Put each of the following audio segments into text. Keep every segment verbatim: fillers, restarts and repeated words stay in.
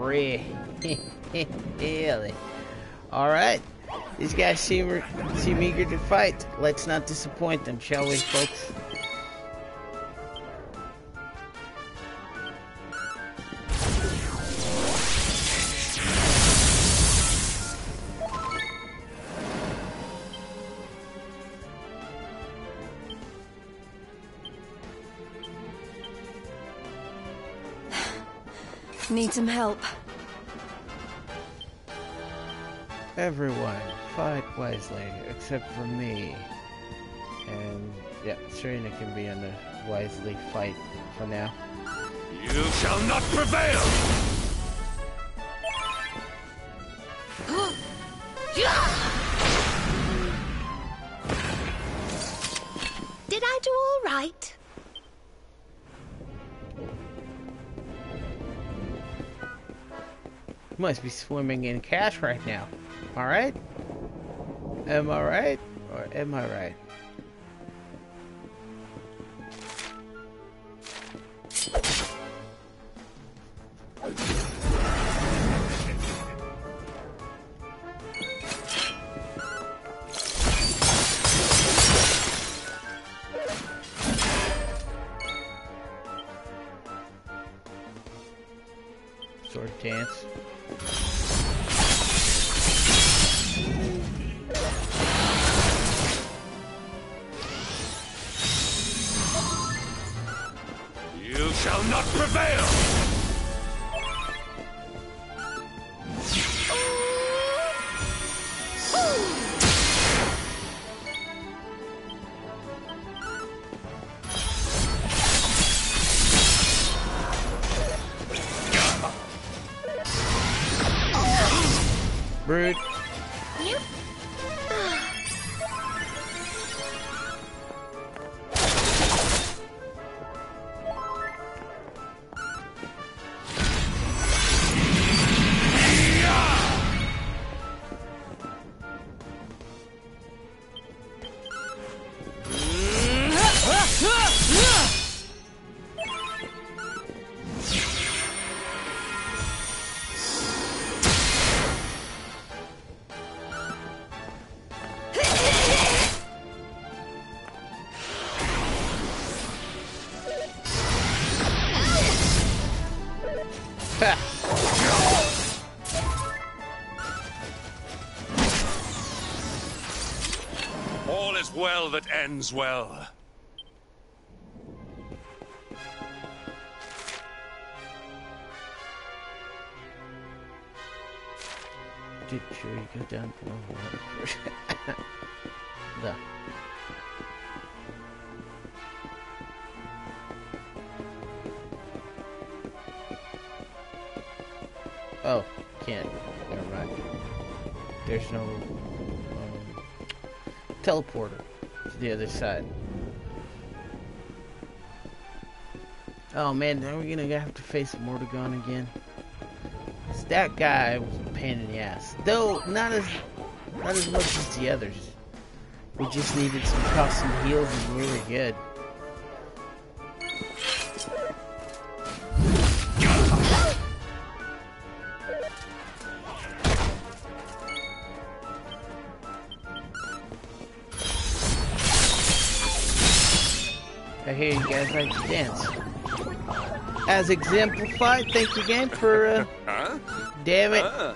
Really. Alright. These guys seem, seem eager to fight. Let's not disappoint them, shall we, folks? Need some help. Everyone, fight wisely, except for me. And, yeah, Serena can be in the wisely fight for now. You shall not prevail! Did I do all right? Must be swimming in cash right now. All right? Am I right? Or am I right? Sword dance. Shall not prevail. Brute. All is well that ends well. Did sure you go down the no. Oh, can't. Never mind. There's no um, teleporter to the other side. Oh man, now we're gonna have to face Mordagon again. That guy was a pain in the ass, though not as not as much as the others. We just needed some custom heals, and we were good. I hear you guys like to dance. As exemplified, thank you again for, uh... Huh? Damn it. Uh,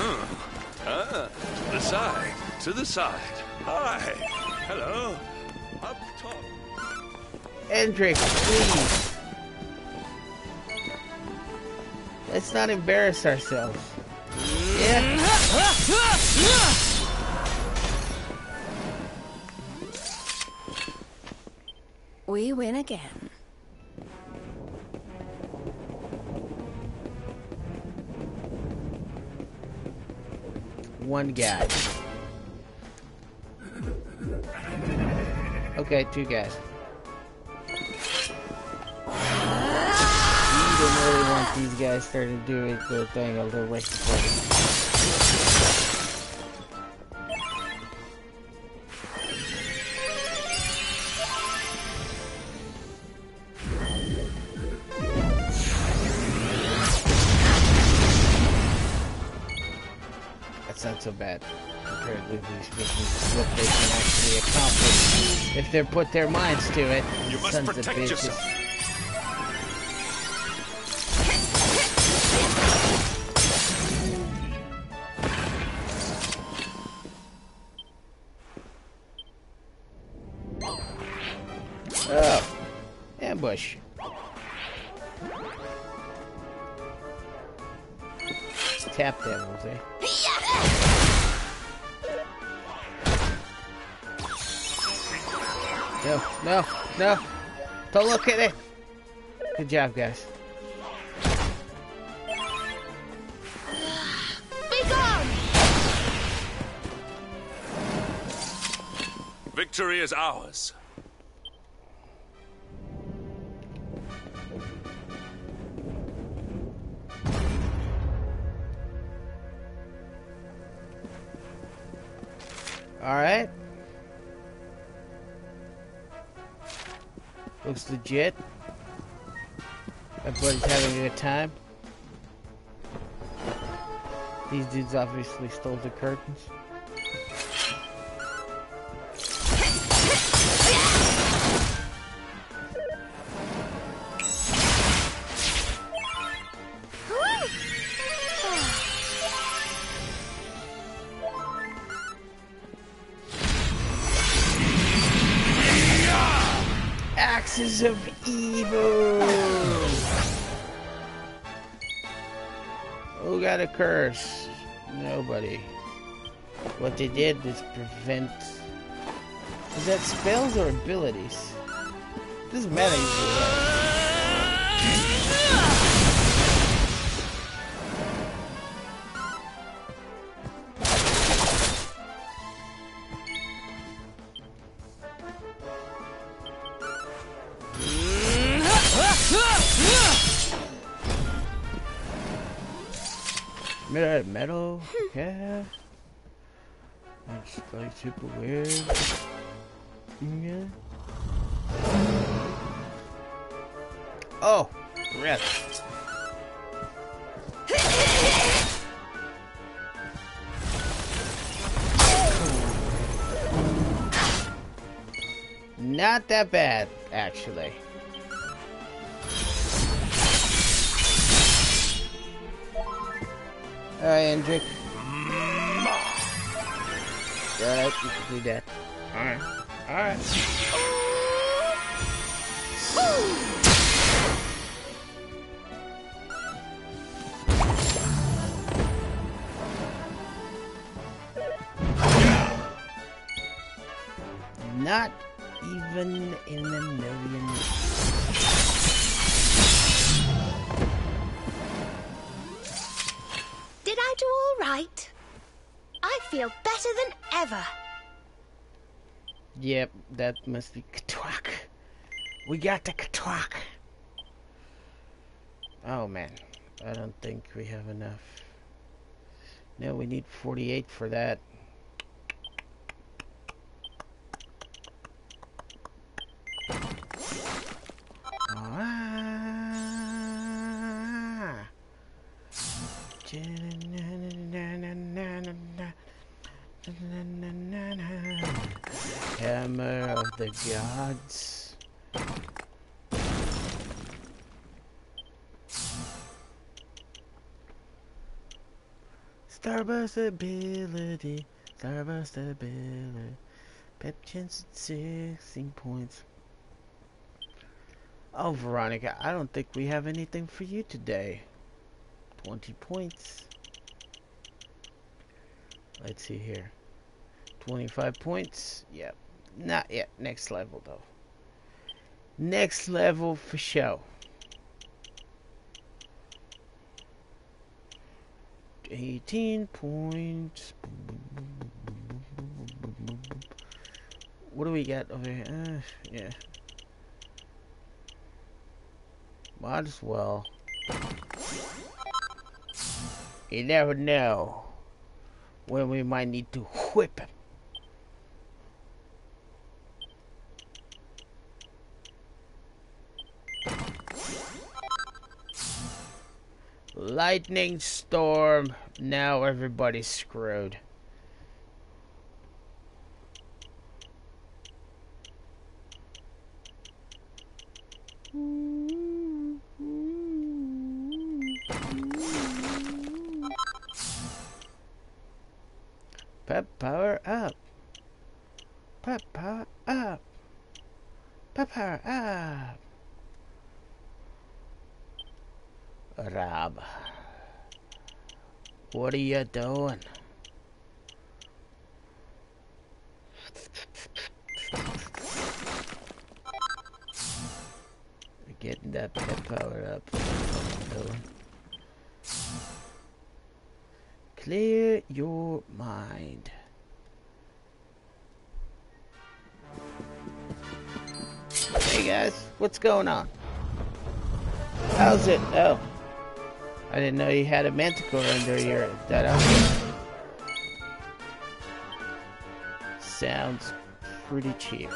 uh, uh, to the side, to the side. Hi. Hello. Up top. Hendrik, please. Let's not embarrass ourselves. Yeah. We win again. One guy. Okay, two guys. You don't really want these guys starting to do the thing a little waste of time. so bad. Apparently these missions is what they can actually accomplish if they put their minds to it. You must Sons protect of yourself. Ambush. Tap them, will they? No, no, no! Don't look at it! Good job, guys. Be gone! Victory is ours. All right. Looks legit. Everybody's having a good time. These dudes obviously stole the curtains. Of evil. Who got a curse? Nobody. What they did was prevent. Is that spells or abilities? It doesn't matter metal, yeah. That's like super weird. Yeah. Oh, rip. Not that bad, actually. Alright, Hendrik. Alright, you can do that. Alright. Alright. Not even in the million. Right? I feel better than ever. Yep, that must be Katwak. We got the Katwak. Oh man, I don't think we have enough. No, we need forty-eight for that. Ah. Hammer of the gods. Starburst ability. Starburst ability. Pep chance at sixteen points. Oh, Veronica, I don't think we have anything for you today. twenty points. Let's see here. twenty-five points. Yep. Not yet. Next level, though. Next level for show. eighteen points. What do we got over here? Uh, yeah. Might as well. You never know when we might need to whip him. Lightning storm. Now everybody's screwed. Pep power up. Pep power up. Pep power up. Rab, what are you doing? Getting that pet power up. Clear your mind. Hey guys, what's going on? How's it? Oh, I didn't know you had a manticore under your that outfit. Sounds pretty cheap.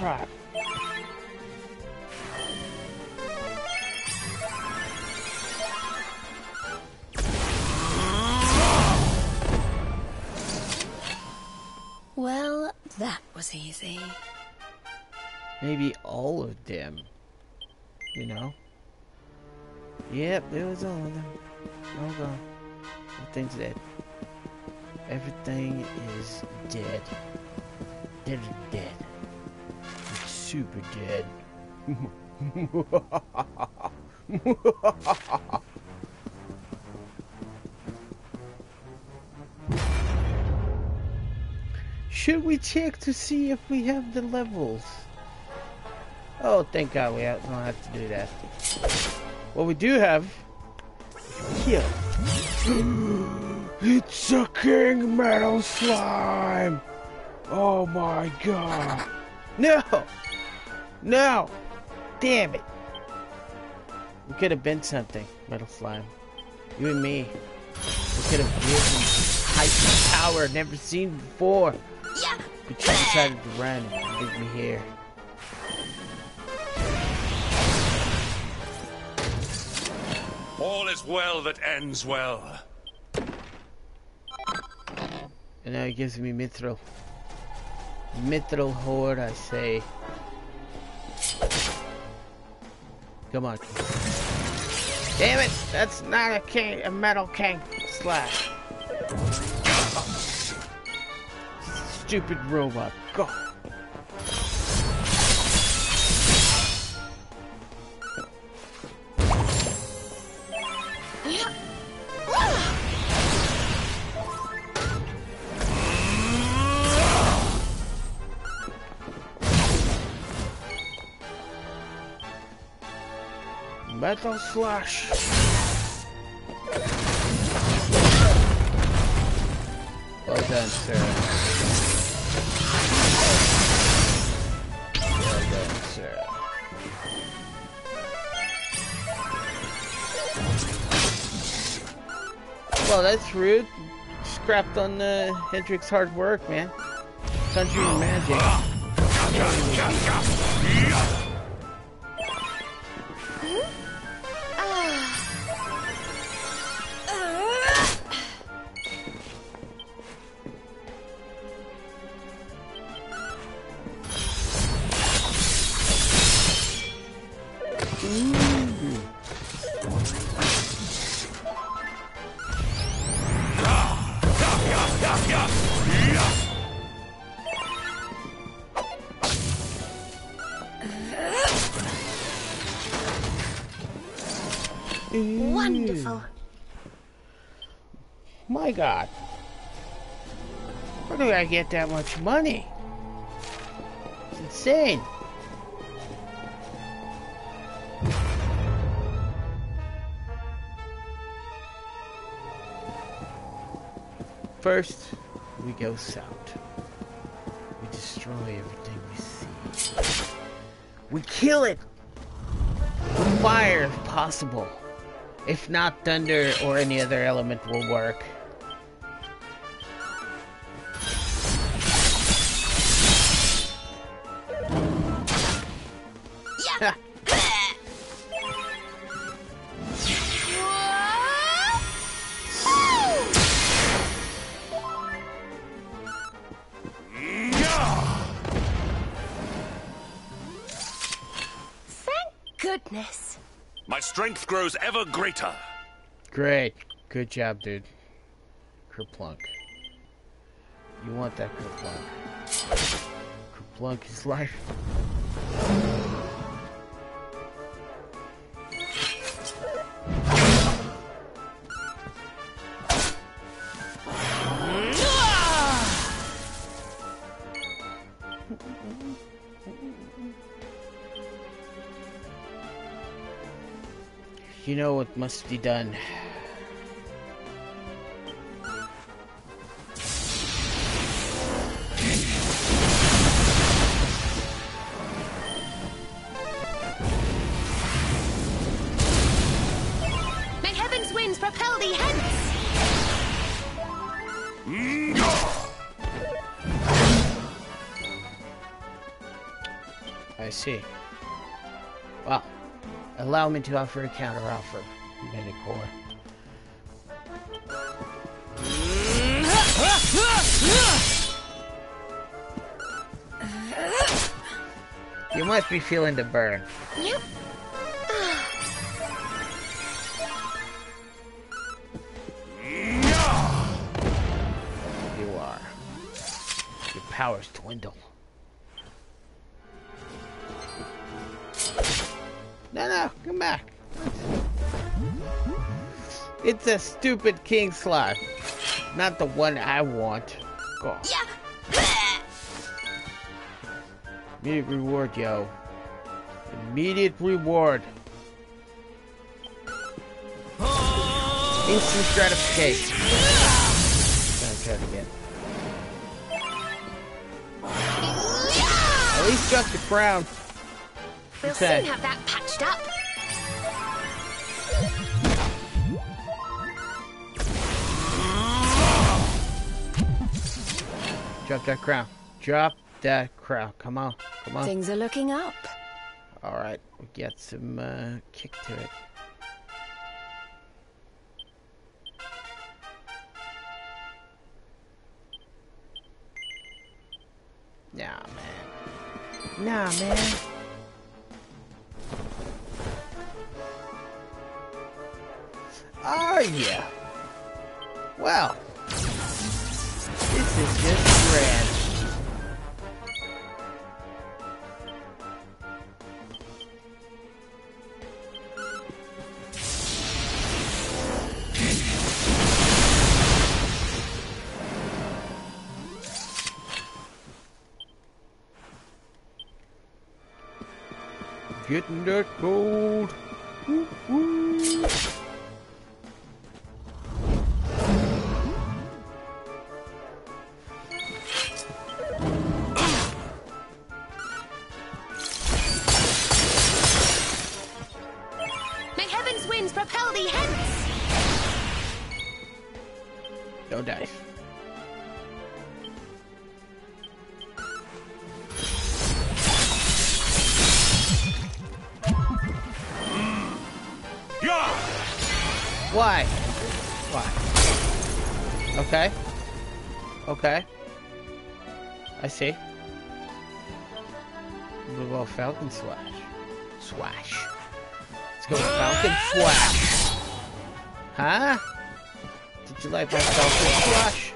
Prop. Well, that was easy. Maybe all of them, you know? Yep, it was all of them. Oh god. Everything's dead. Everything is dead. Dead, dead. Super dead. Should we check to see if we have the levels? Oh, thank God we don't have to do that. What we do have here. It's a King Metal Slime! Oh my God! No! No! Damn it! We could have been something, Metal Slime. You and me. We could have given high power never seen before. Yeah. But you decided to run and leave me here. All is well that ends well. And now he gives me Mithril. Mithril horde, I say. Come on. Damn it! That's not a king, a Metal King Slime. Stupid robot. Go. Metal Slash. Well done, sir. Well done, sir. Well, that's rude. Scrapped on uh, Hendrik's hard work, man. Country and magic. Wonderful. My God. Where do I get that much money? It's insane. First, we go south. We destroy everything we see. We kill it with fire if possible. If not, thunder or any other element will work. Yeah. So, weakness. My strength grows ever greater. Great. Good job, dude. Kerplunk. You want that Kerplunk. Kerplunk is life. You know what must be done. Well, allow me to offer a counter offer, Medicore. You must be feeling the burn. Yep. You are. Your powers dwindle. No, no, come back. It's a stupid King Slime. Not the one I want. God. Yeah. Immediate reward, yo. Immediate reward. Instant stratification. I'm gonna try it again. At least got the crown. We'll soon have that patched up. Drop that crown. Drop that crown. Come on. Come on. Things are looking up. All right. We'll get some uh, kick to it. Nah, man. Nah, man. Oh, yeah. Well, this is just grand. Getting that gold. Woo woo. No dice. Mm. Yeah. Why? Why? Okay. Okay. I see. We'll go Falcon Swash. Swash. Let's go Falcon Swash. Huh? Did you like my Falcon Swash?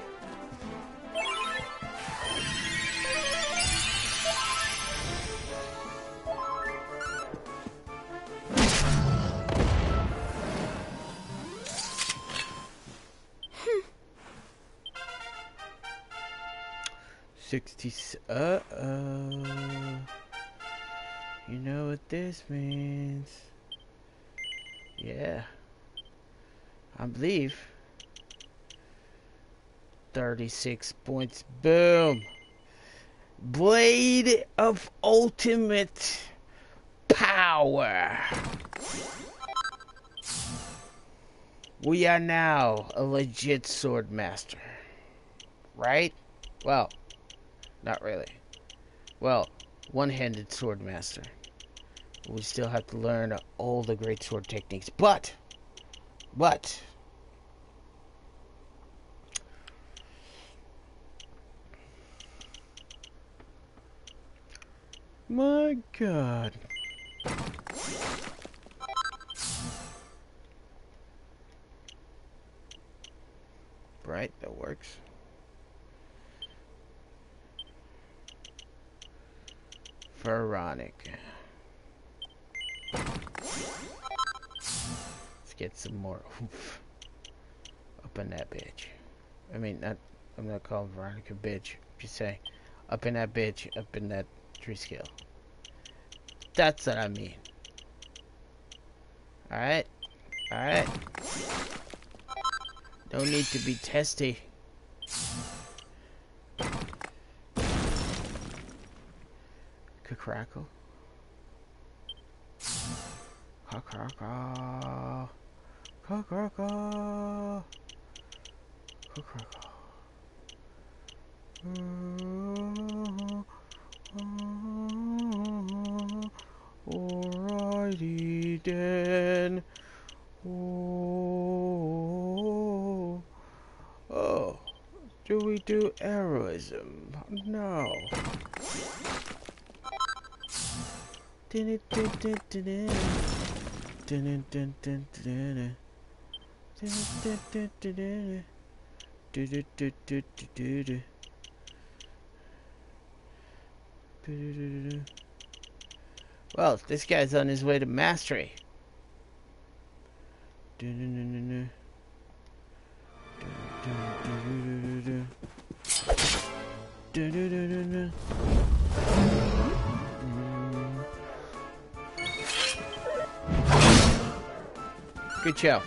Hmm. Sixty. Uh oh. You know what this means? Yeah. I believe. thirty-six points. Boom. Blade of Ultimate Power. We are now a legit sword master. Right? Well, not really. Well, one-handed sword master. We still have to learn all the great sword techniques. But, but... my God. Right, that works. Veronica. Let's get some more oomph up in that bitch. I mean, not, I'm not calling Veronica bitch. Just say, up in that bitch, up in that tree scale. That's what I mean. Alright, alright. Don't need to be testy. Crackle. Crackle. Crackle. Alrighty then. Oh. Oh. Do we do heroism? No. Dun dun dun dun dun dun dun dun dun dun. Well, this guy's on his way to mastery. Good show.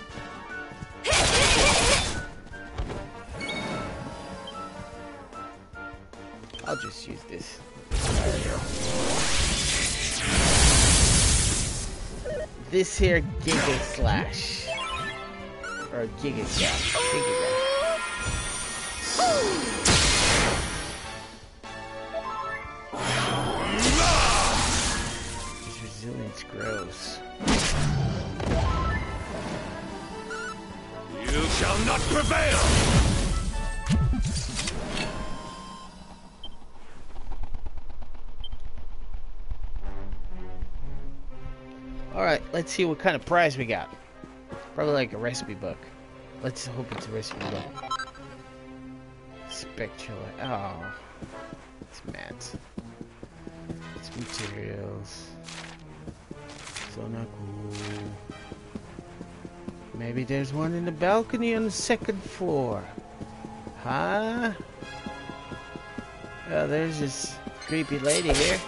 I'll just use this. This here Gigaslash. Or Gigagash. Gigagash. His resilience grows. You shall not prevail! Alright, let's see what kind of prize we got. Probably like a recipe book. Let's hope it's a recipe book. Spectral. Oh. It's mats. It's materials. So not cool. Maybe there's one in the balcony on the second floor. Huh? Oh, there's this creepy lady here.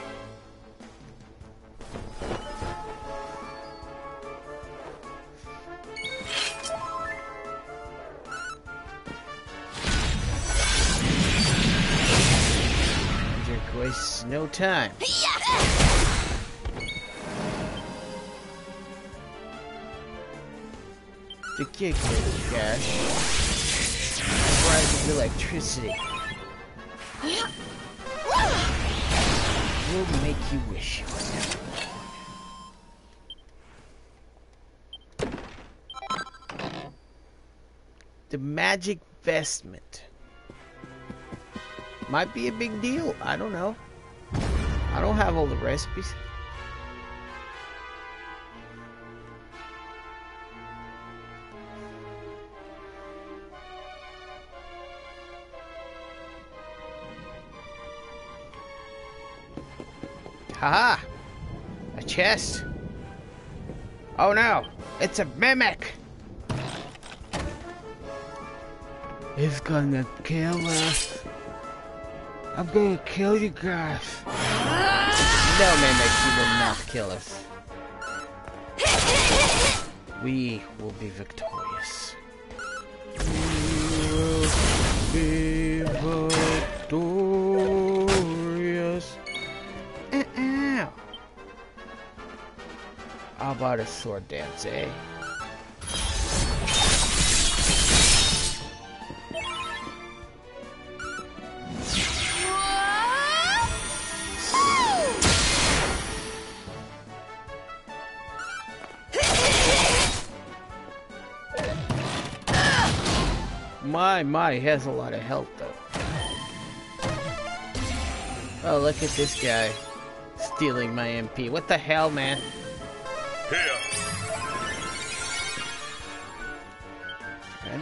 Jercules, no time. The Gigagash. Rise of electricity. Will make you wish you were never born. The Magic Vestment. Might be a big deal. I don't know. I don't have all the recipes. Haha! A chest! Oh no! It's a mimic! It's gonna kill us! I'm gonna kill you guys! No mimic, you will not kill us! We will be victorious! We will be victorious! How about a sword dance, eh? My, my, he has a lot of health, though. Oh, look at this guy. Stealing my M P. What the hell, man? Here.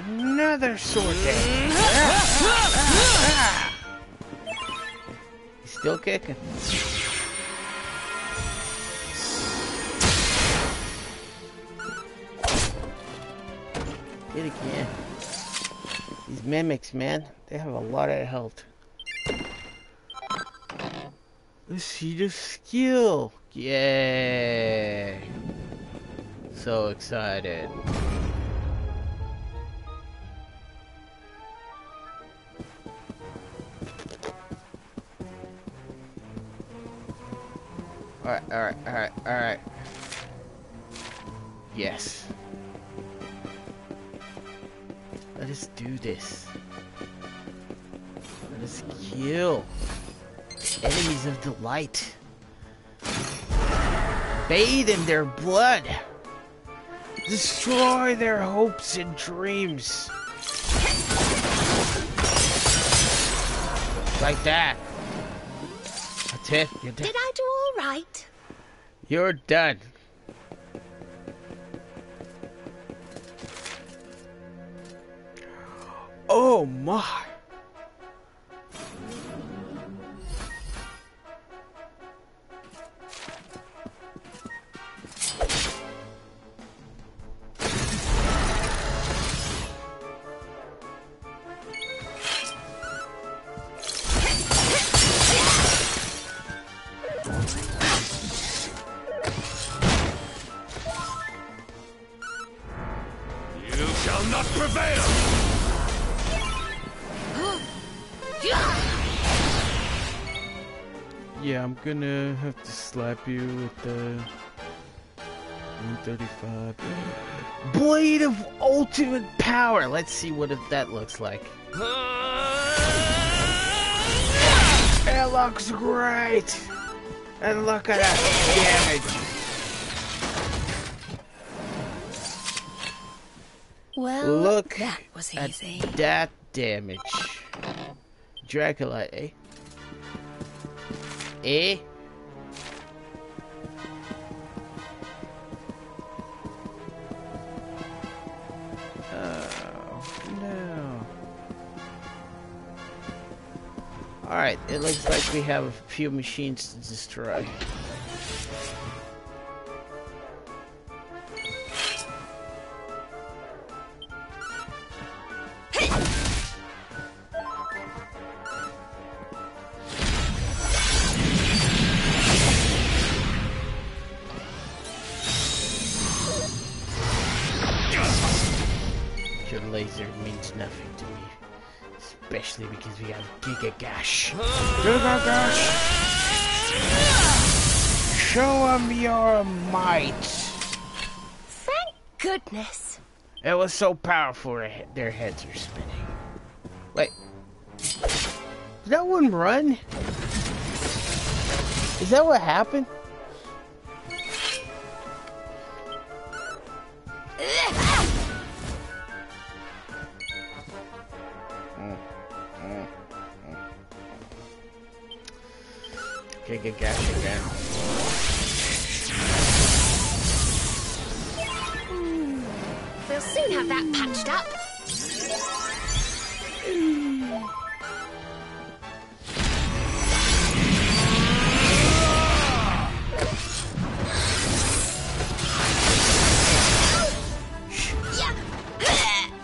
No! another sword day. He's still kicking. Get again. These mimics, man, they have a lot of health. Let's see the skill. Yay! So excited. Alright, alright, alright, alright. Yes. Let us do this. Let us kill enemies of the light. Bathe in their blood. Destroy their hopes and dreams. Like that. That's it. You're done. Did I do all right? You're done. Oh my. I'm gonna have to slap you with the one thirty-five. Blade of Ultimate Power! Let's see what it, that looks like. It looks great! And look at that damage! Well, look that was easy. At that damage. Dracula, eh? Eh? Oh, no. Alright, it looks like we have a few machines to destroy. Because we have Gigagash. Gigagash! Show him your might! Thank goodness! It was so powerful their heads are spinning. Wait. Did that one run? Is that what happened? Gigagash again. Mm. We'll soon have that patched up. Mm.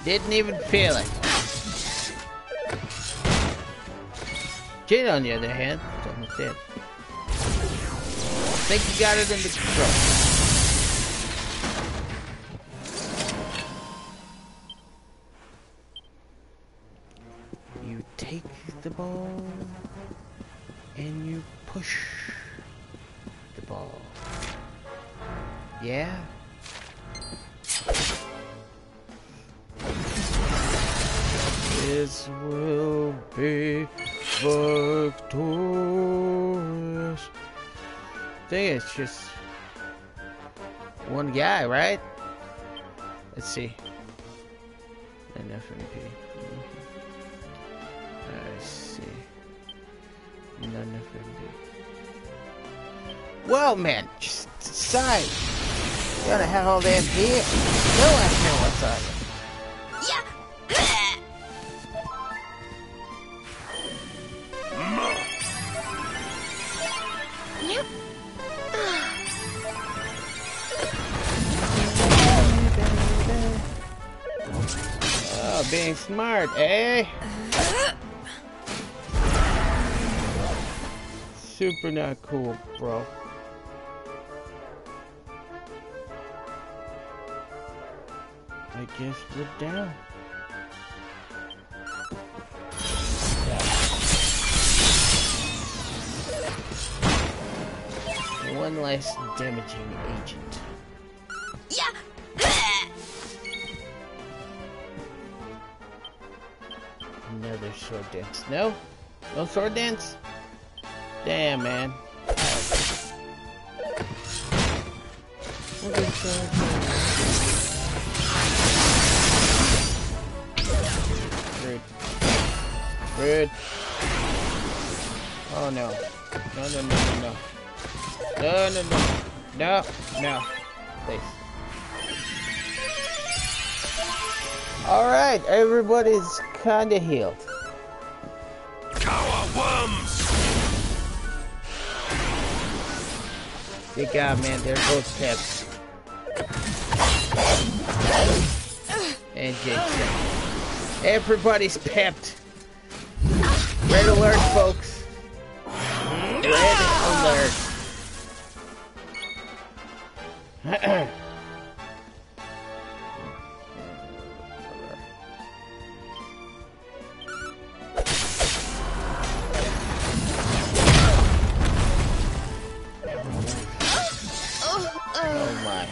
Didn't even feel it. Jade, on the other hand, is almost dead. I think you got it under control. You take the ball and you push the ball. Yeah. This will be victorious. I think it's just one guy, right? Let's see. Enough M P. Let's see. Not enough M P. Well, man, just decide. You gotta have all the M P. No, I know what's on it. Yeah. being smart, eh? Super not cool, bro. I guess we're down. One less damaging agent. Another sword dance. No? No sword dance? Damn, man. Okay, sword dance. Rude. Rude. Oh no. No, no, no, no, no. No, no, no. No, no. Please. Alright, everybody's kinda healed. Kawa worms! Good God, man, they're both taps. And Jason. Everybody's pepped. Red alert, folks. Red alert. Oh my.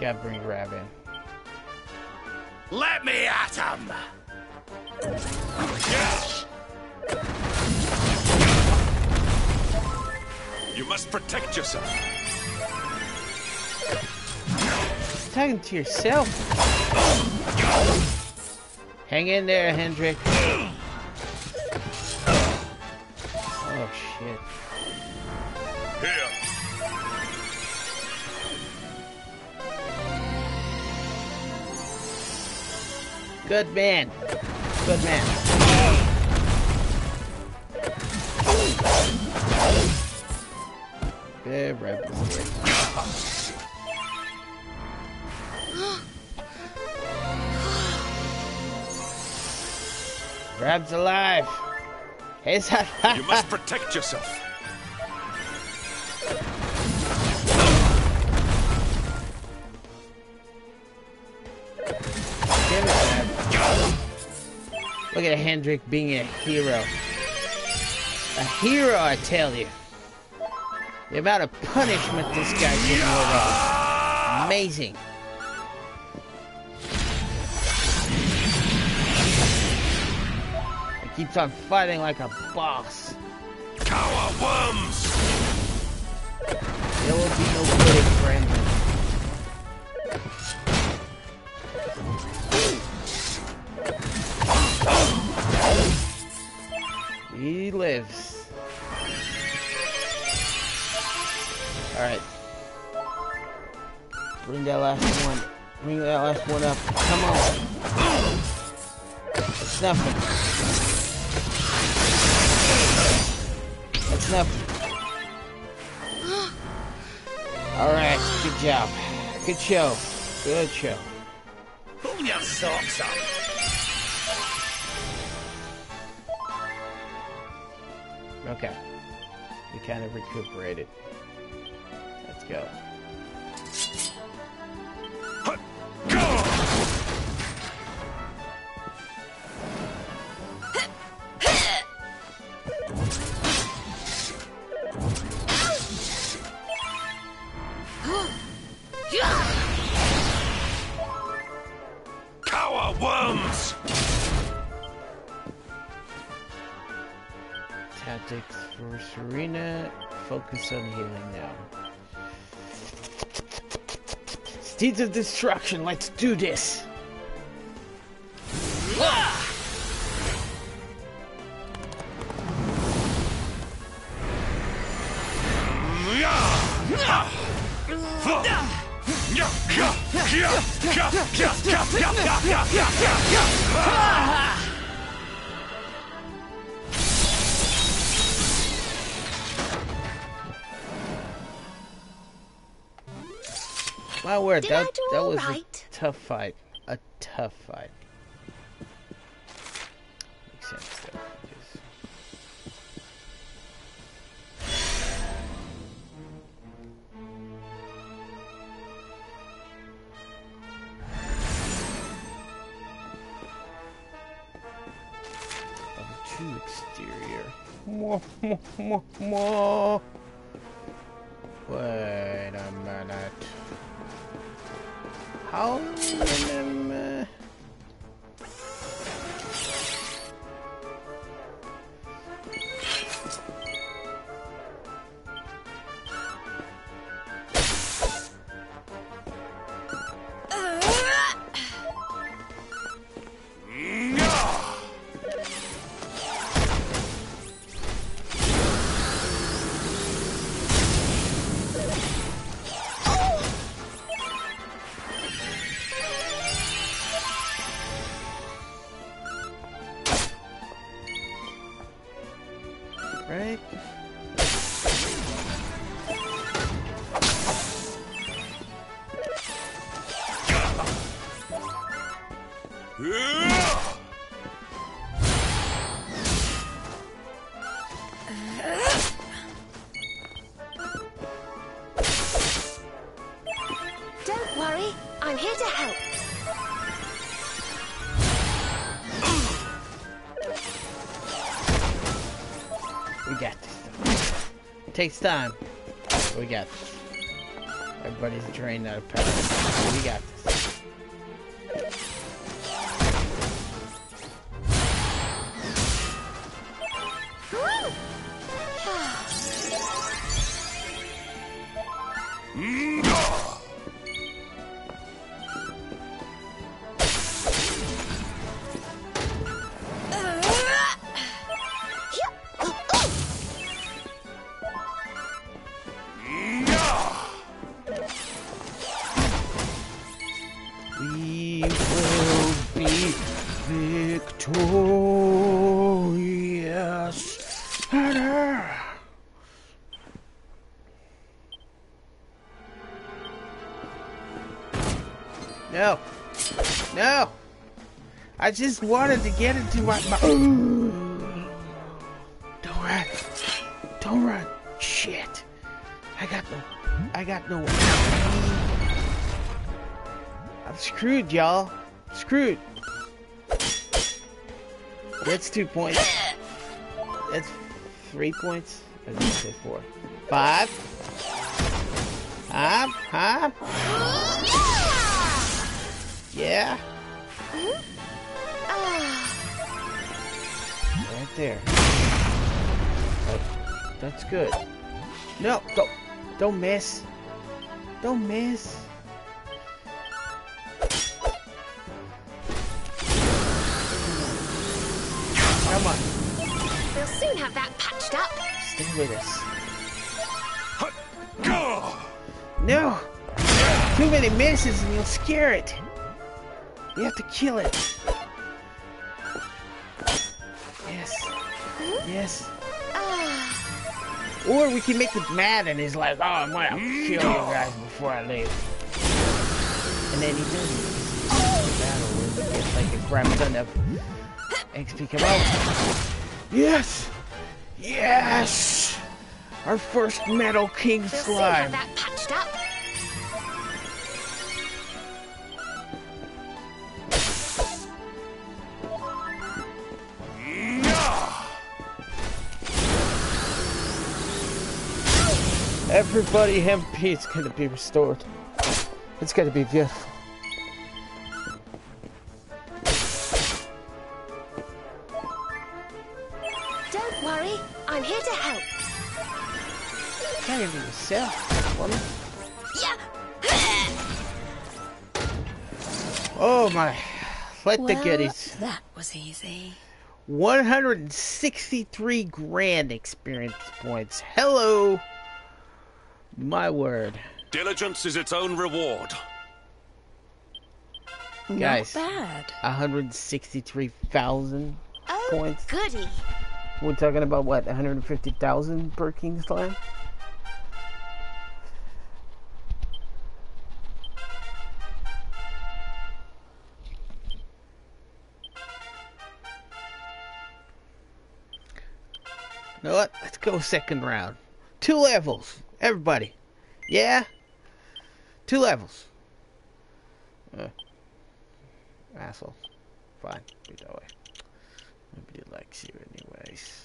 Gotta bring Rab in. Let me at him! You must protect yourself. Talking to yourself. Hang in there, Hendrik. Oh shit. Here. Good man. Good man. Good rebel. Rab's alive. He's alive. You must protect yourself. Look at Hendrik being a hero. A hero, I tell you. The amount of punishment this guy can hold on. Amazing. He keeps on fighting like a boss. Cower worms! There will be no good friends. He lives. Alright. Bring that last one. Bring that last one up. Come on. That's nothing. That's nothing. Alright. Good job. Good show. Good show. Pull your socks up. Okay, we kind of recuperated. Let's go. Go! Cower worms! Tactics for Serena. Focus on healing now. Steeds of Destruction, let's do this! Ah! My word, Did that, that was right? a tough fight. A tough fight. Makes sense, though. More, more, more, more. Wait a minute. How am I? Takes time. We got this. Everybody's drained out of power. We got this. No. No. I just wanted to get into my... my Don't run. Don't run. Shit. I got no... I got no... I'm screwed, y'all. Screwed. That's two points. That's three points. I was gonna say four. Five. Five. Five. Yeah. Hmm? Ah. Right there. Oh, that's good. No, don't, don't miss. Don't miss. Come on. We'll soon have that patched up. Stay with us. No. Too many misses and you'll scare it. You have to kill it. Yes. Yes. Or we can make it mad and he's like, oh, I'm gonna kill you guys before I leave. And then he doesn't. Battle where he gets like a crap ton of X P. Come out. Yes! Yes! Our first Metal King Slime. Everybody M P is gonna be restored. It's gonna be beautiful. Don't worry, I'm here to help. You gotta be yourself, woman. Yeah. Oh my! Let well, the goodies. That was easy. one hundred sixty-three grand experience points. Hello. My word. Diligence is its own reward. Not guys, bad. one hundred sixty-three thousand oh, points. Goody. We're talking about what? one hundred fifty thousand per King Slime? You know what? Let's go second round. Two levels, everybody. Yeah? Two levels. Uh, asshole. Fine, do it that way. Nobody likes you anyways.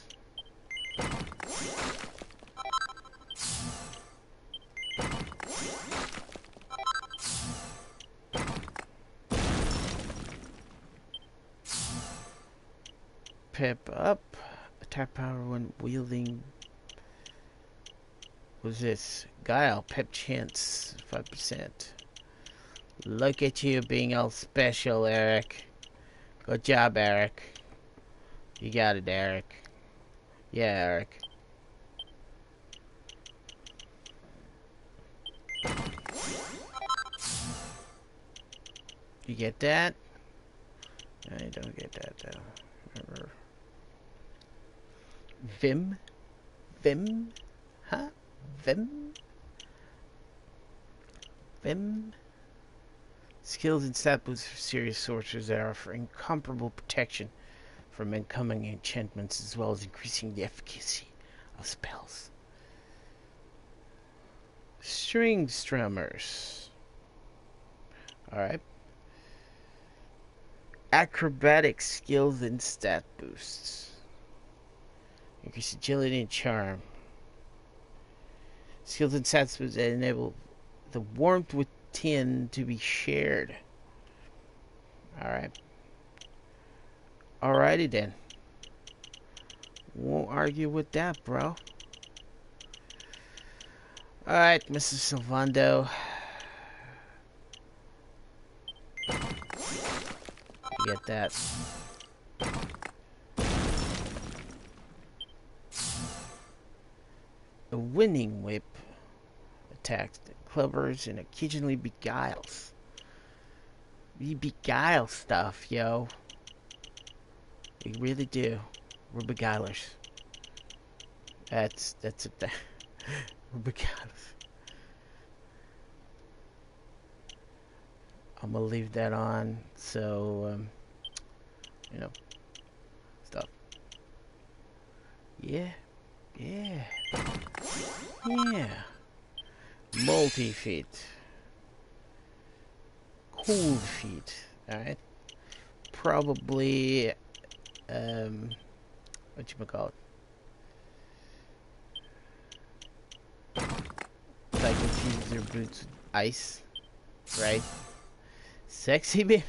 Pep up. Attack power when wielding. What's this? Guile. Pep chance. five percent. Look at you being all special, Eric. Good job, Eric. You got it, Eric. Yeah, Eric. You get that? I don't get that, though. Remember. Vim? Vim? Huh? Vim? Vim? Skills and stat boosts for serious sorcerers that offer incomparable protection from incoming enchantments as well as increasing the efficacy of spells. String strummers. Alright. Acrobatic skills and stat boosts. Increase agility and charm. Skills and stats boosts that enable the warmth within to be shared. Alright. Alrighty then. Won't argue with that, bro. Alright, Mister Sylvando. Get that. A winning whip attacks the clubbers and occasionally beguiles. We beguile stuff, yo. We really do. We're beguilers. That's that's it. We're beguilers. I'm gonna leave that on. So um, you know, stuff. Yeah, yeah, yeah. Multi feet, cool feet. All right. Probably. Um, what you call it? Like confuses their boots with ice, right? Sexy man,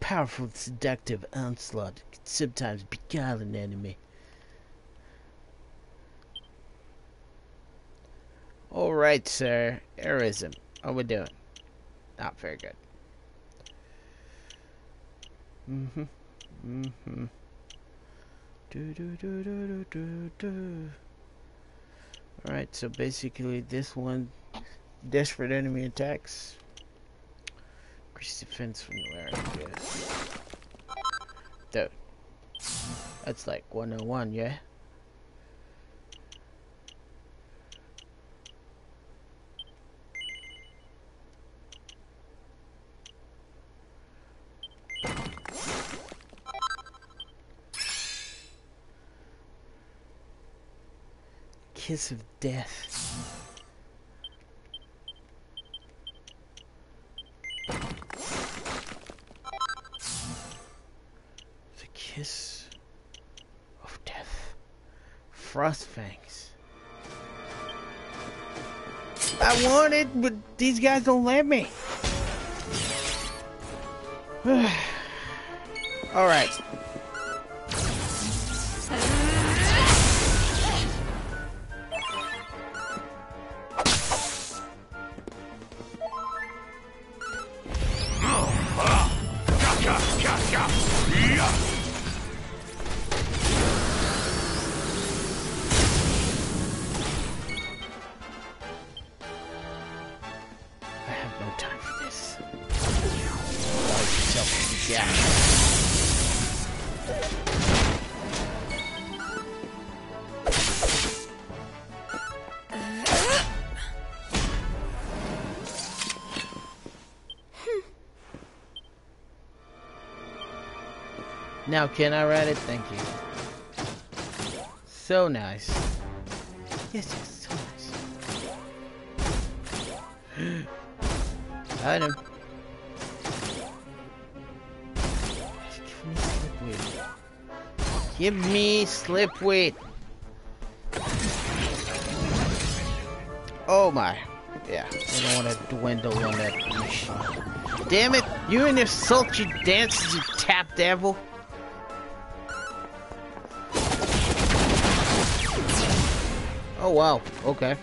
powerful, seductive onslaught can sometimes beguile an enemy. All right, sir. Aerism. How we doing? Not very good. Mm-hmm. Mm-hmm. Do do do do do do do. Alright, so basically this one desperate enemy attacks. Increase defense from where I guess. Dude. That's like one oh one, yeah? Kiss of death. The kiss of death. Frost fangs. I want it, but these guys don't let me. All right. Now, can I ride it? Thank you. So nice. Yes, yes, so nice. I know. Give me Slipweed. Oh my. Yeah, I don't want to dwindle on that machine. Damn it! You and your sultry dances, you tap devil. Oh wow. Okay.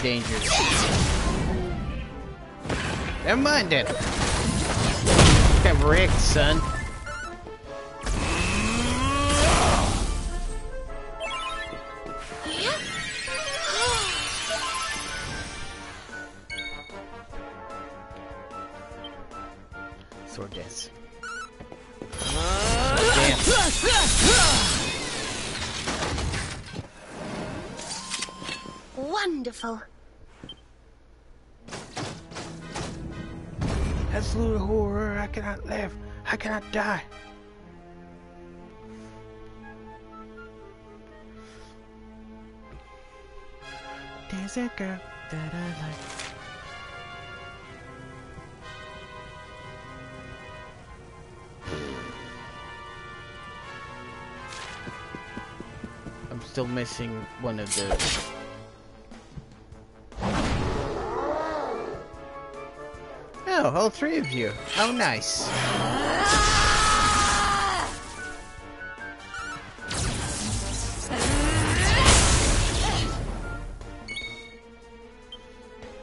Dangerous. Never mind it. Get wrecked, son. Sword dance. Sword dance. Wonderful. Absolute horror, I cannot live, I cannot die. There's a girl that I like. I'm still missing one of the... Oh, all three of you. Oh, nice.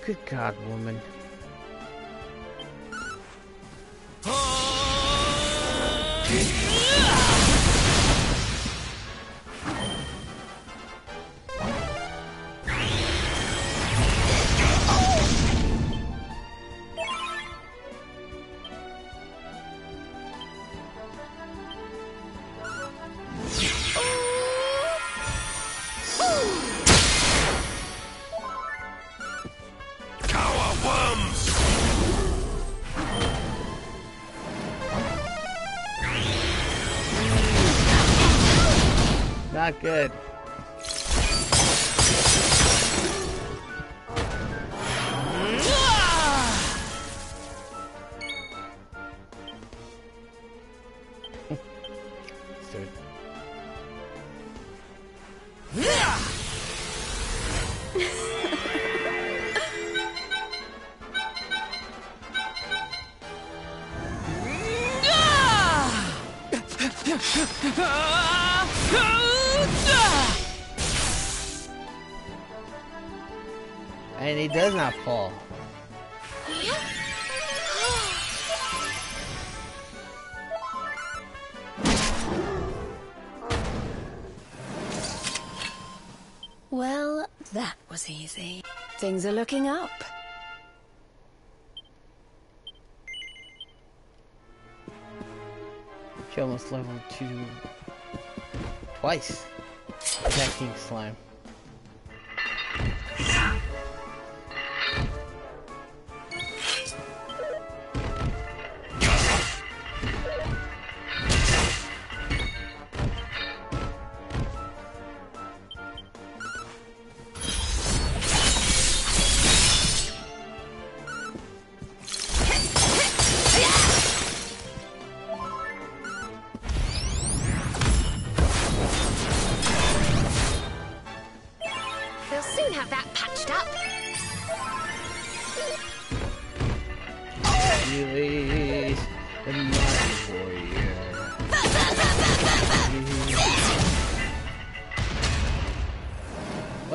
Good God, woman. Not good. And he does not fall. Well, that was easy. Things are looking up. She almost leveled two twice. Metal King Slime.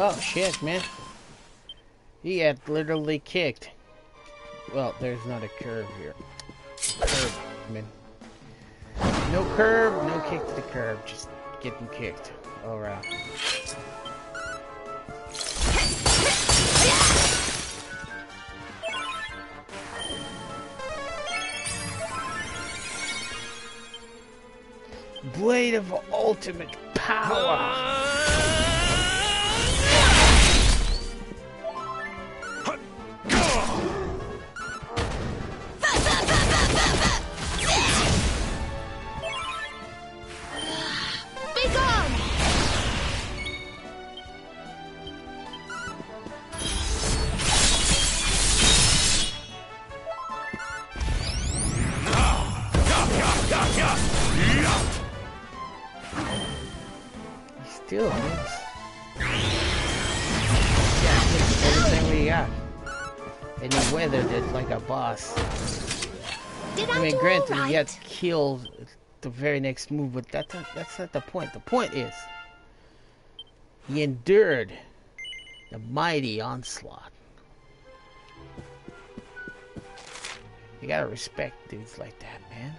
Oh shit, man. He had literally kicked. Well, there's not a curve here. Curve, man. No curve, no kick to the curve. Just getting kicked all around. Blade of Ultimate Power. Be gone. Still hurts. Yeah, this is everything we got. And he weathered it like a boss. Did I mean, I granted, right? He got killed the very next move, but that's not, that's not the point. The point is, he endured the mighty onslaught. You gotta respect dudes like that, man.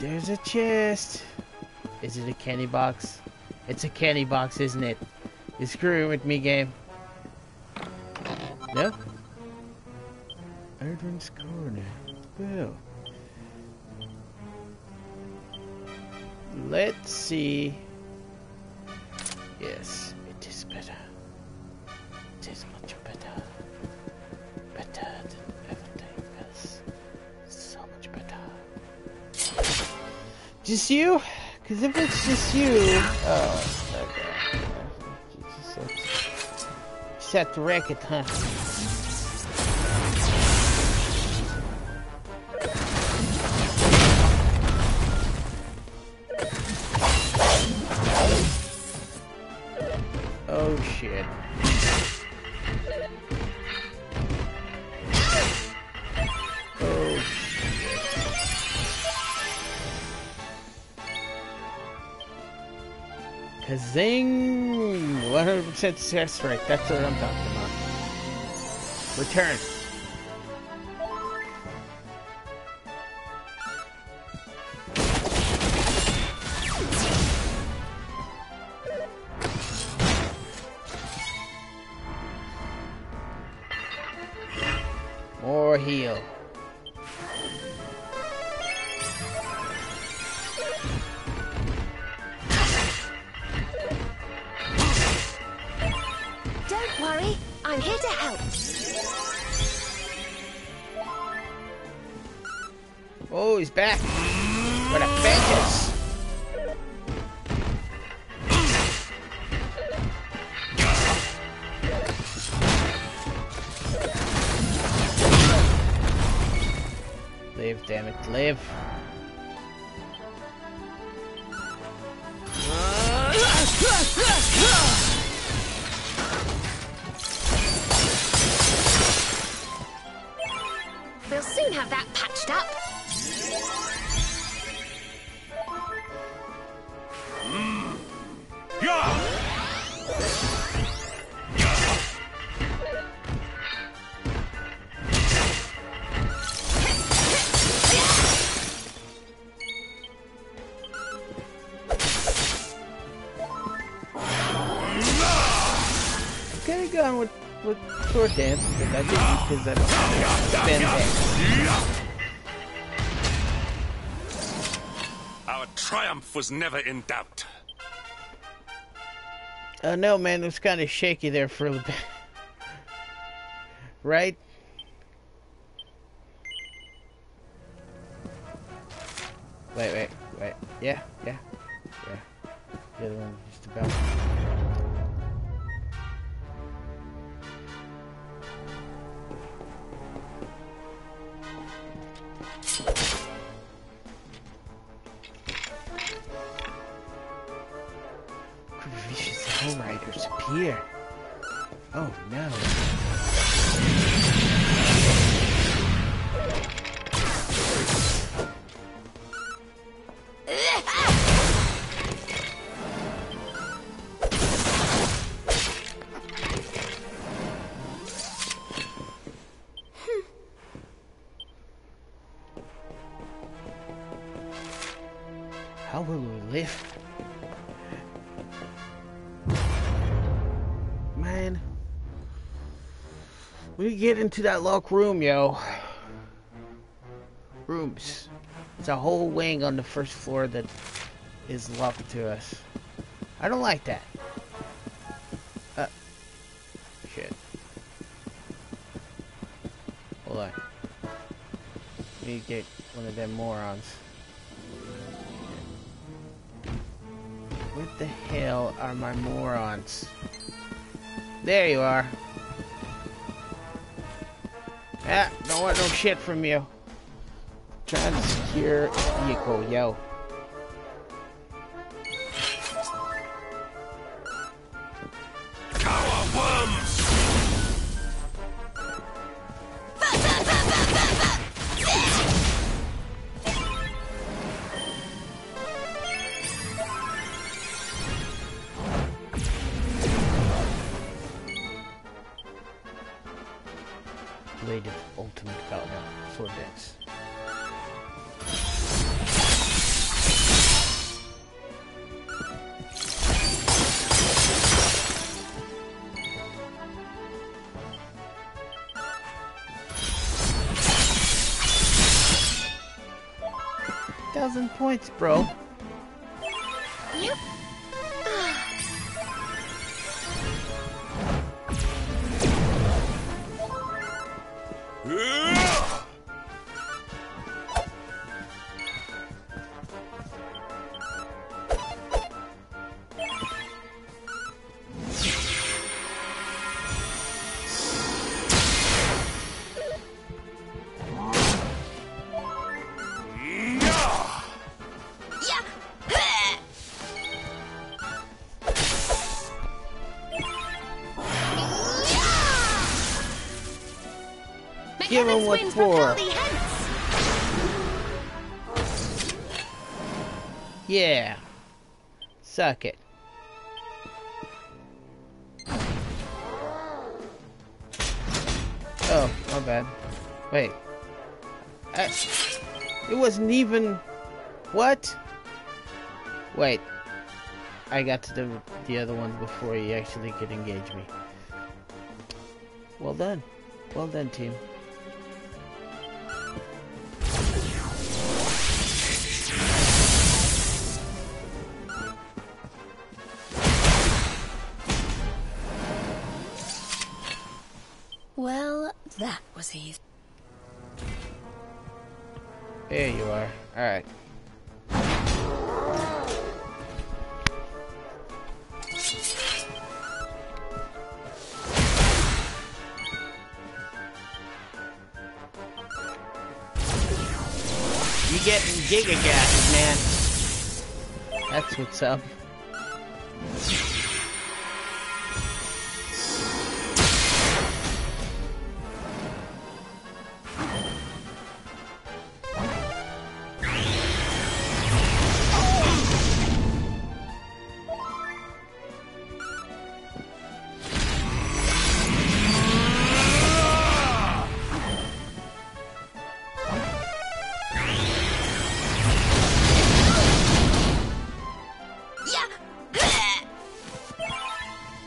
There's a chest. Is it a candy box? It's a candy box, isn't it? You're screwing with me, game. No? Erdrin's Corner. Well. Let's see. Yes, it is better. It is much better. Better than everything else. So much better. Just you? Because if it's just you, oh, okay. You just have to, just have to wreck it, huh? Oh shit. Zing! one hundred percent success rate, that's what I'm talking about. Return. More heal. I'm here to help. Oh, he's back. What a vengeance. Live, damn it, live. Have that patched up. Mm. Yeah. I could have gone with with sword dance, but I didn't because I spend X. Our triumph was never in doubt. Oh no, man, it was kind of shaky there for a little bit. Right? Wait, wait, wait. Yeah, yeah, yeah. The other one just about. Here. Oh no. How will we live? We get into that locked room, yo. Rooms. It's a whole wing on the first floor that is locked to us. I don't like that. Uh, shit. Hold on. We need to get one of them morons. What the hell are my morons? There you are. Ah, don't want no shit from you. Trying to secure a vehicle, yo. Blade of Ultimate Power for this. Thousand points, bro. Yep. Give him what for. Yeah. Suck it. Oh, my bad. Wait. I, it wasn't even... What? Wait. I got to the, the other one before he actually could engage me. Well done. Well done, team. That was easy. There you are. Alright. You getting Gigagash, man. That's what's up.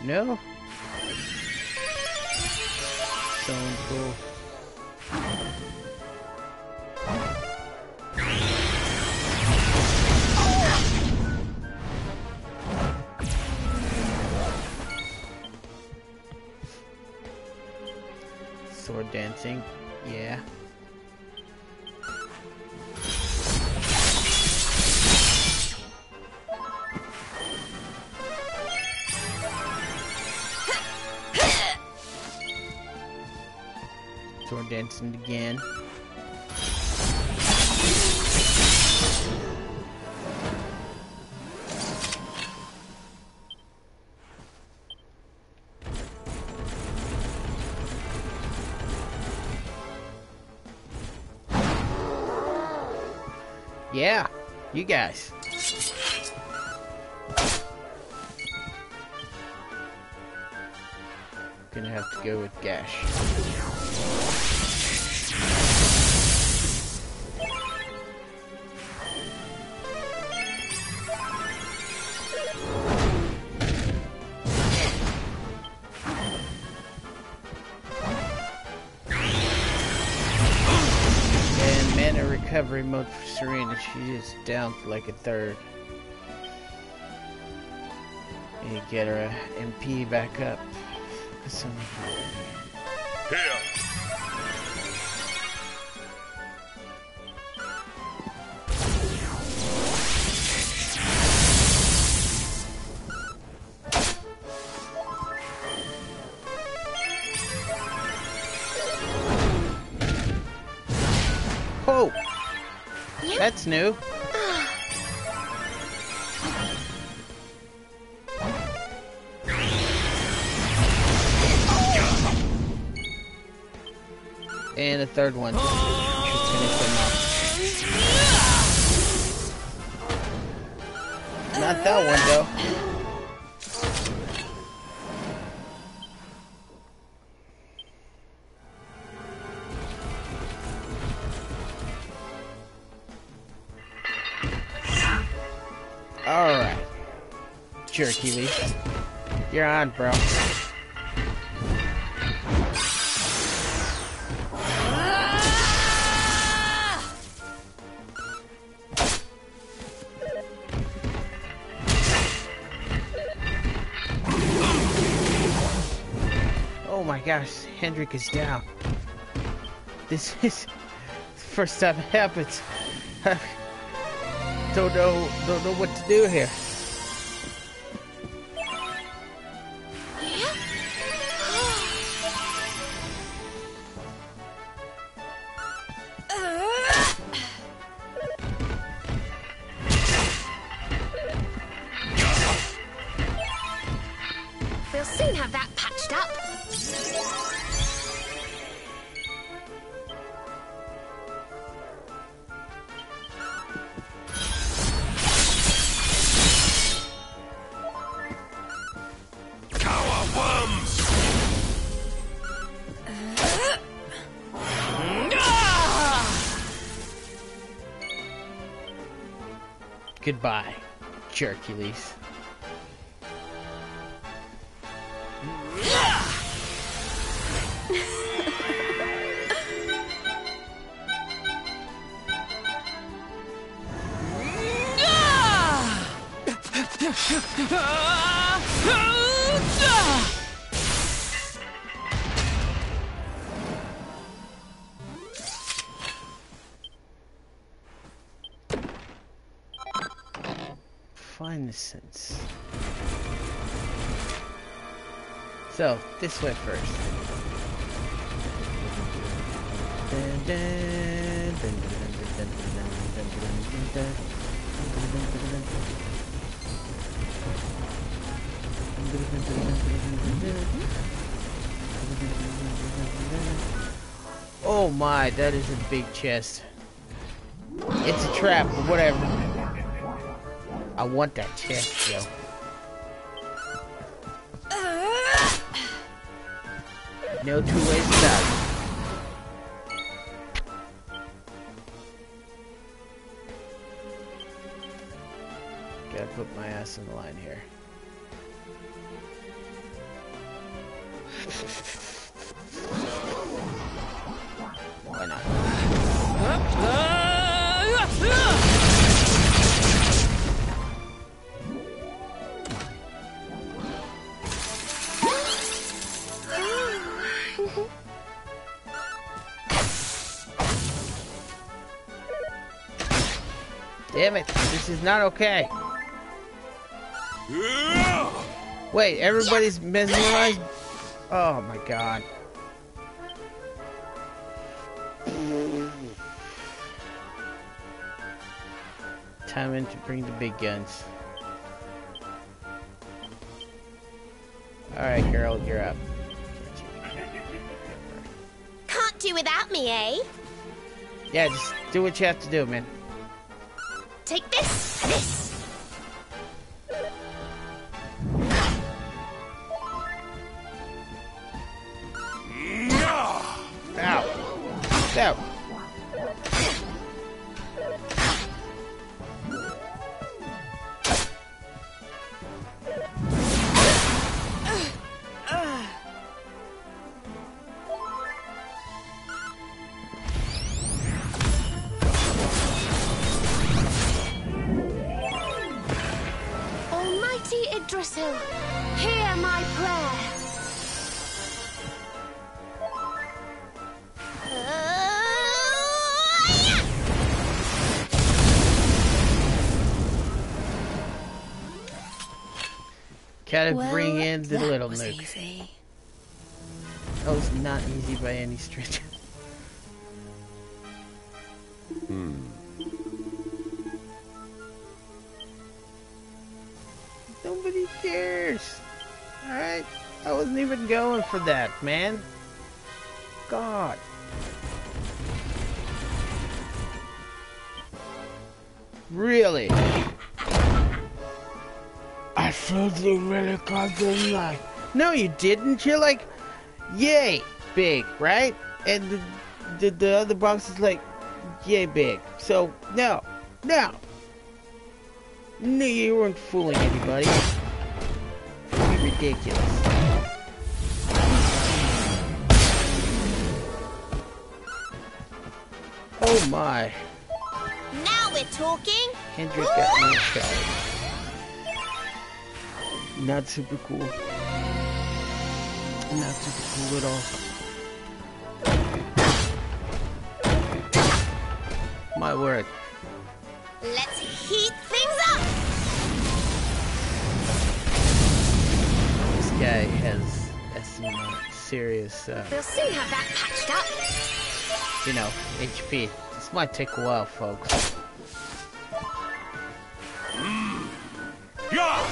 No? Sounds cool. Sword dancing, yeah. We're dancing again. Yeah, you guys. Gonna have to go with Gash. recovery mode for Serena. She is down for like a third. You get her a M P back up. Some... Here. Oh, that's new. And a third one. Not that one though. Alright. Jercules. You're on, bro. Gosh, Hendrik is down. This is the first time it happens. I don't know, don't know what to do here. Goodbye, Jercules. Innocence. So, this way first. Oh my, that is a big chest. It's a trap, but whatever. I want that chest, yo. No two ways about it. Gotta put my ass in the line here. Why not? Huh? Damn it, this is not okay. Wait, everybody's mesmerized? Oh my god. Time in to bring the big guns. Alright, girl, you're up. Can't do without me, eh? Yeah, just do what you have to do, man. Take this, this. No. Ow. Ow. Gotta well, bring in the little nuke. Easy. That was not easy by any stretch. Hmm. Nobody cares. Alright? I wasn't even going for that, man. God. Really? I felt you really caught the knife. No, you didn't. You're like, yay, big, right? And the, the, the other box is like, yay, big. So, no, no. No, you weren't fooling anybody. You're ridiculous. Oh my. Now we're talking. Hendrik got me shot. Not super cool. Not super cool at all. My word. Let's heat things up. This guy has, has some serious. Uh, we'll soon have that patched up. You know, H P. This might take a while, folks. Mm. Yeah!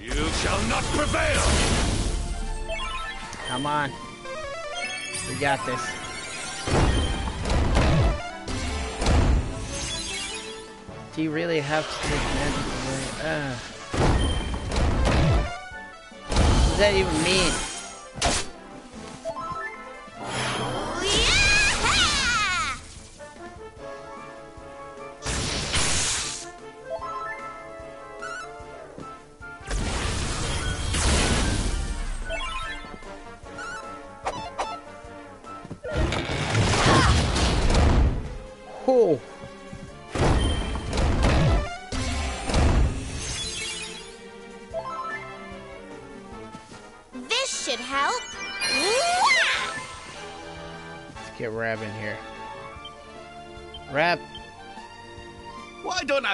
You shall not prevail. Come on. We got this. Do you really have to take magic away? Uh, what does that even mean?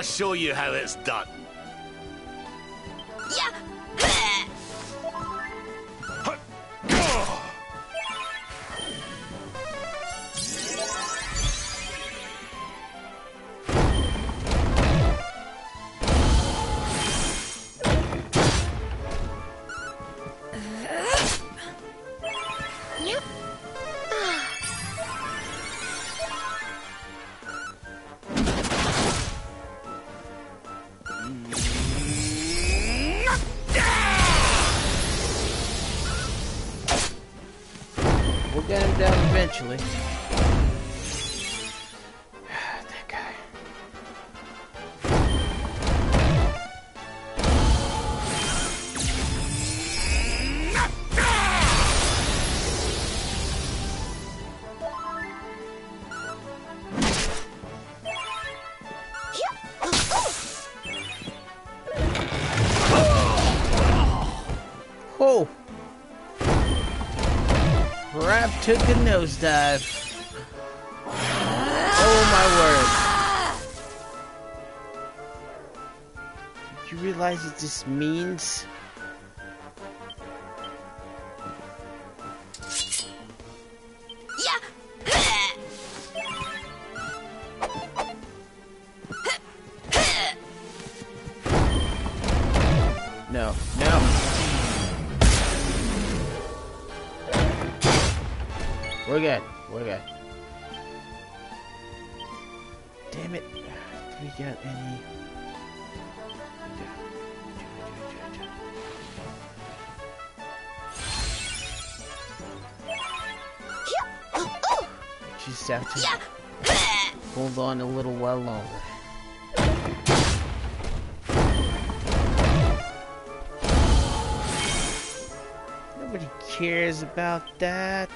Show you how it's done. Yeah. Actually. That guy. Oh. Rab took a nosedive. Oh my word. Did you realize what this means? We're good. We're good. Damn it. Do we got any... Just have to hold on a little while longer. Nobody cares about that.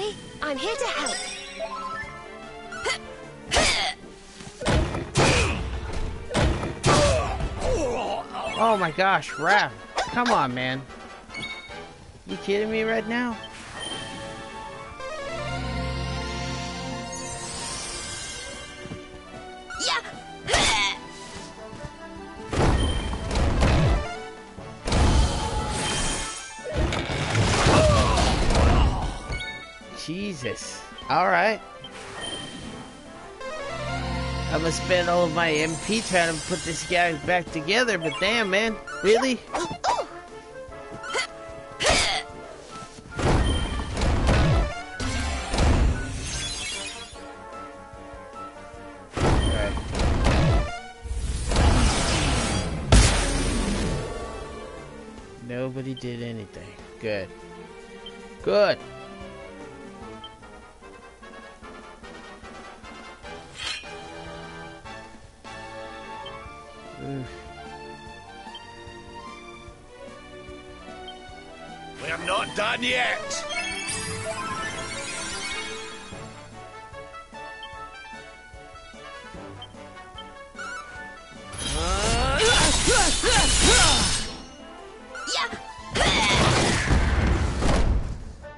worry. I'm here to help. Oh my gosh, Rab. Come on, man. You kidding me right now? Jesus. Alright. I'm gonna spend all of my M P trying to put this guy back together, but damn, man. Really? Alright. Nobody did anything. Good. Good. We are not done yet.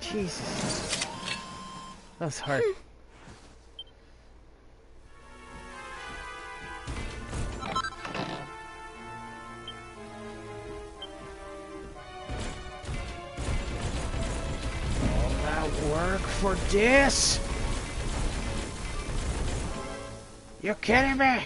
Jesus, that was hard. For this? You're kidding me?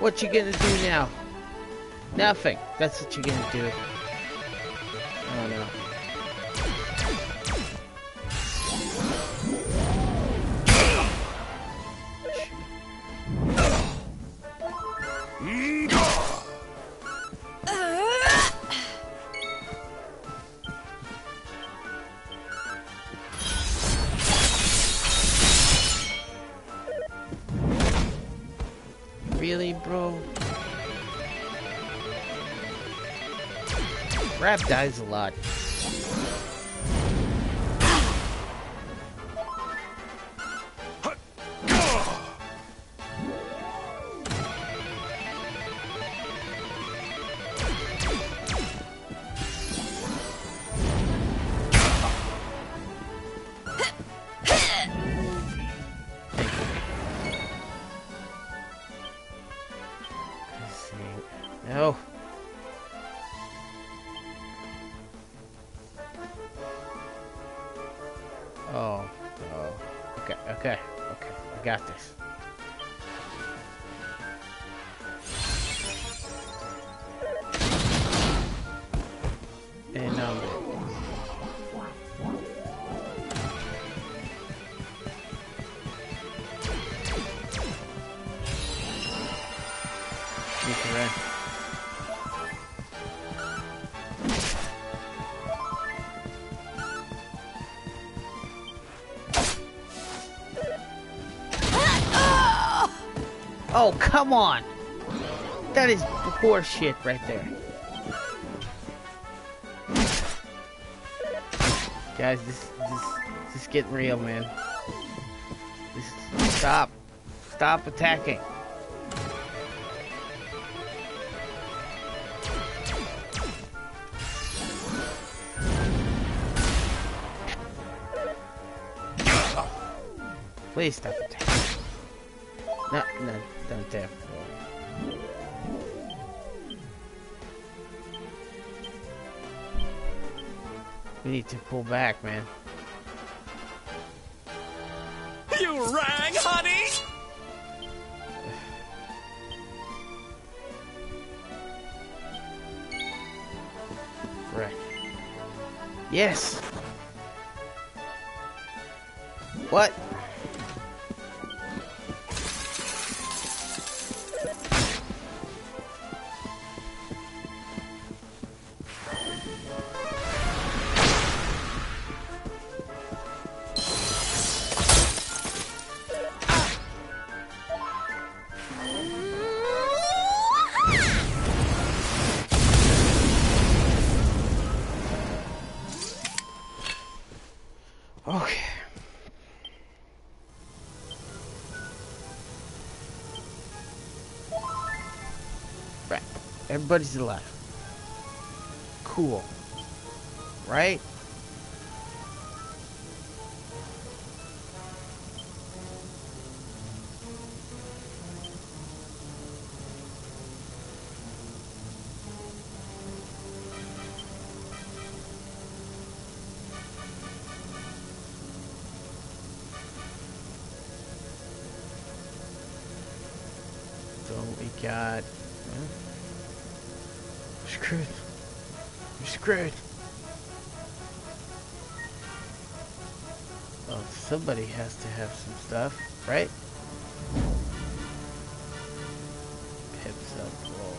What you gonna do now? Nothing. That's what you're gonna do. Oh no. Rab dies a lot. No. Oh, oh, okay, okay, okay, I got this. And um, you can run. Oh, come on! That is poor shit right there. Guys, this, this, this is getting real, man. This, stop. Stop attacking. Please stop attacking. No, no, don't tap. We need to pull back, man. You rang, honey? Right. Yes! What? Everybody's alive. Cool. Right? So we got... You're screwed. You're screwed. Well, somebody has to have some stuff, right? Pips up roll.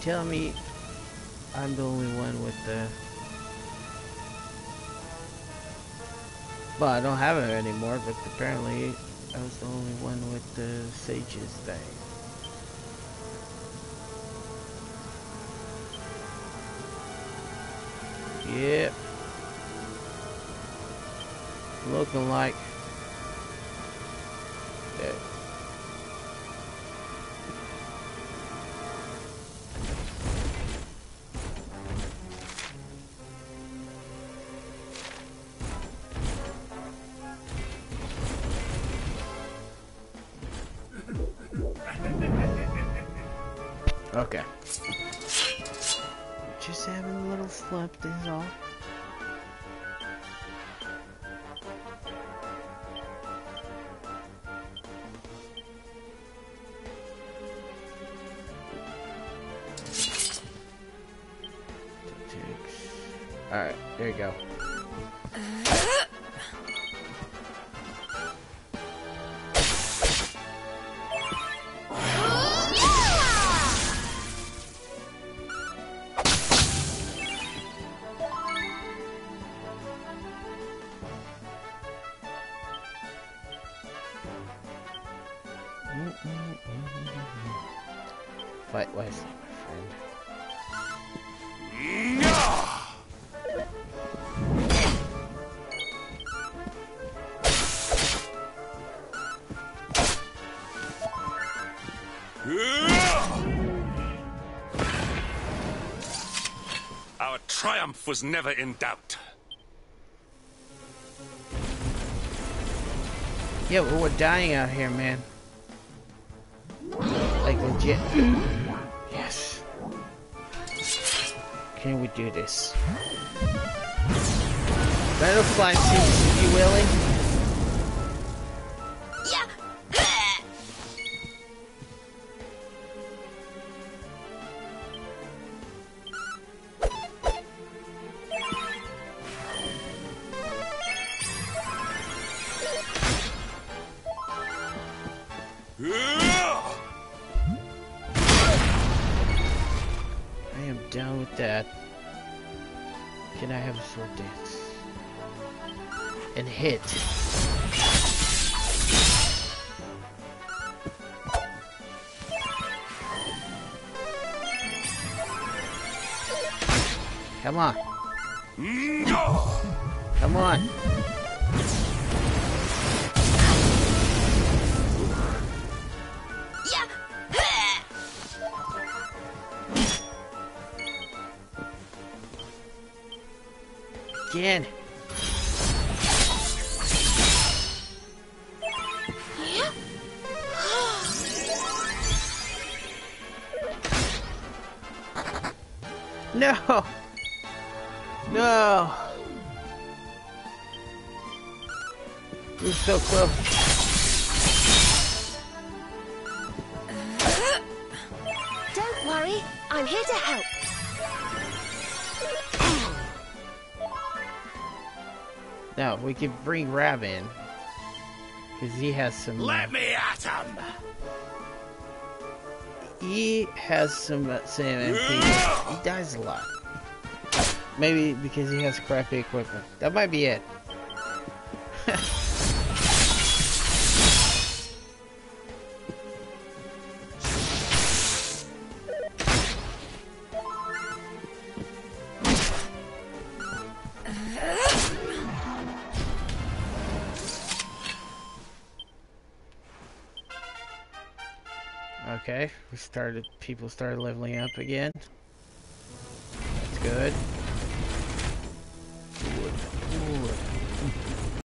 Tell me I'm the only one with the... Well, I don't have it anymore, but apparently I was the only one with the Sage's thing. Yep. Looking like... that. Okay. Just having a little slump is all. Alright, there you go. Fight wisely, my friend. Our triumph was never in doubt. Yeah, well, we're dying out here, man. Like, legit. Yes. Can we do this? Metal Slime seems to be willing. Down with that. Can I have a sword dance? And hit. Come on. Come on. again. Yeah? No! No! We're so close. Don't worry, I'm here to help. Now, we can bring Rab in. Because he has some... Let uh, me at him! He has some uh, same M P. He dies a lot. Maybe because he has crappy equipment. That might be it. Okay, we started, people started leveling up again. That's good.